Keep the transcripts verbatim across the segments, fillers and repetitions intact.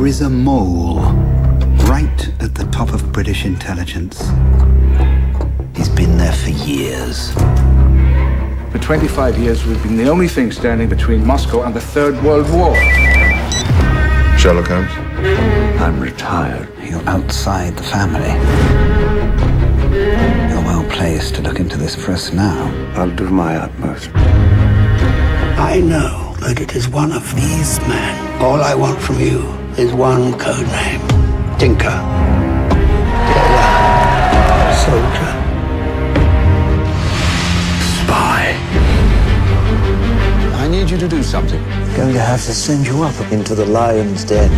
There is a mole right at the top of British intelligence. He's been there for years. For twenty-five years, we've been the only thing standing between Moscow and the Third World War. Sherlock Holmes? I'm retired. You're outside the family. You're well placed to look into this for us now. I'll do my utmost. I know that it is one of these men. All I want from you is one code name. Tinker. Tailor. Soldier. Spy. I need you to do something. I'm going to have to send you up into the lion's den.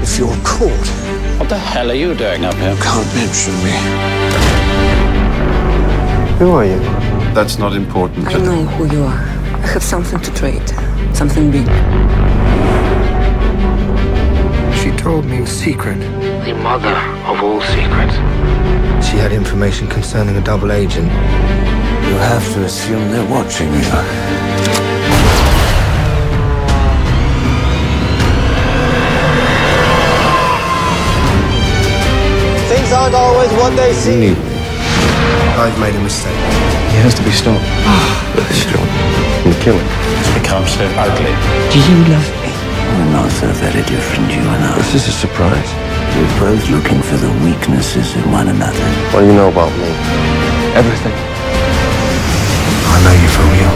If you're caught... What the hell are you doing up here? You can't mention me. Who are you? That's not important. I know who you are. I have something to trade. Something big. She told me a secret. The mother of all secrets. She had information concerning a double agent. You have to assume they're watching you. Things aren't always what they seem. I've made a mistake. He has to be stopped. We'll kill him. It's become so ugly. Do you love me? We're not so very different, you and I. This is a surprise. We're both looking for the weaknesses in one another. What do you know about me? Everything. I know you for real.